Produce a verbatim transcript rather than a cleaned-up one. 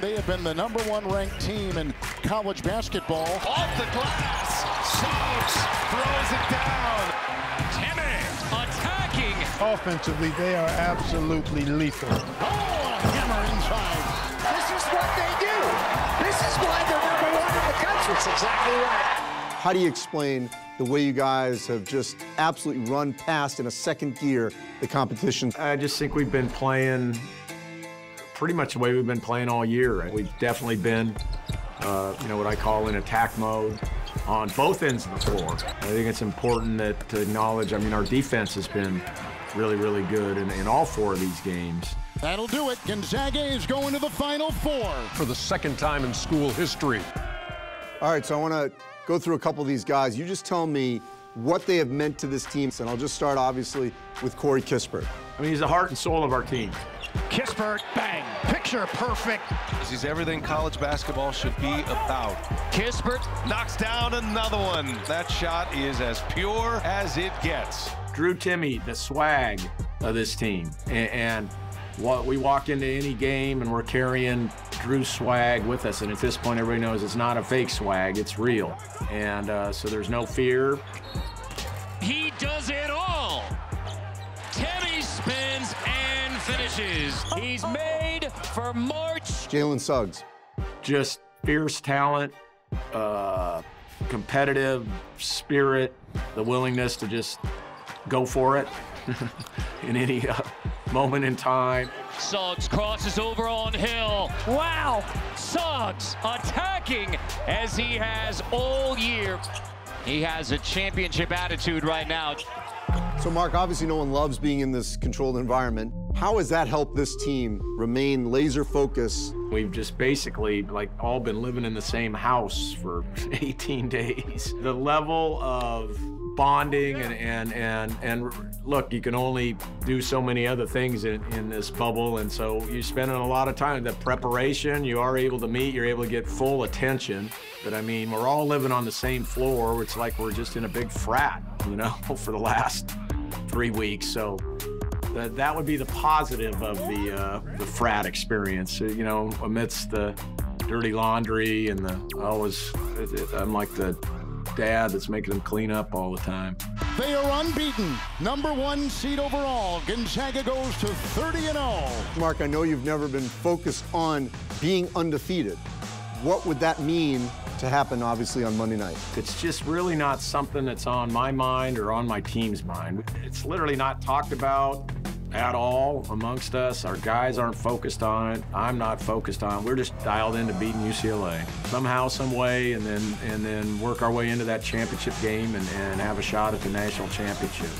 They have been the number one ranked team in college basketball. Off the glass, Suggs throws it down. Timme attacking. Offensively, they are absolutely lethal. Oh, a hammer inside. This is what they do. This is why they're number one in the country. That's exactly right. How do you explain the way you guys have just absolutely run past in a second gear the competition? I just think we've been playing pretty much the way we've been playing all year. And we've definitely been, uh, you know, what I call in attack mode on both ends of the floor. I think it's important that to acknowledge, I mean, our defense has been really, really good in, in all four of these games. That'll do it. Gonzaga is going to the Final Four for the second time in school history. All right, so I want to go through a couple of these guys. You just tell me what they have meant to this team. And I'll just start, obviously, with Corey Kispert. I mean, he's the heart and soul of our team. Kispert, bang, picture perfect. He's everything college basketball should be about. Kispert knocks down another one. That shot is as pure as it gets. Drew Timme, the swag of this team. And, and we walk into any game and we're carrying Drew's swag with us, and at this point everybody knows it's not a fake swag, it's real. And uh, so there's no fear. He does it all. Timme spins and finishes. He's made for March. Jalen Suggs. Just fierce talent, uh, competitive spirit, the willingness to just go for it in any uh, moment in time. Suggs crosses over on Hill. Wow! Suggs attacking as he has all year. He has a championship attitude right now. So, Mark, obviously no one loves being in this controlled environment. How has that helped this team remain laser focused? We've just basically, like, all been living in the same house for eighteen days. The level of bonding and, and, and, and look, you can only do so many other things in, in this bubble, and so you're spending a lot of time. The preparation, you are able to meet, you're able to get full attention. But I mean, we're all living on the same floor. It's like we're just in a big frat, you know, for the last three weeks. So that, that would be the positive of the, uh, the frat experience, you know, amidst the dirty laundry and the, I always, it, it, I'm like the dad that's making them clean up all the time. They are unbeaten, number one seed overall. Gonzaga goes to thirty and oh. Mark, I know you've never been focused on being undefeated. What would that mean to happen, obviously, on Monday night? It's just really not something that's on my mind or on my team's mind. It's literally not talked about at all amongst us. Our guys aren't focused on it. I'm not focused on it. We're just dialed into beating U C L A somehow, some way, and then and then work our way into that championship game and, and have a shot at the national championship.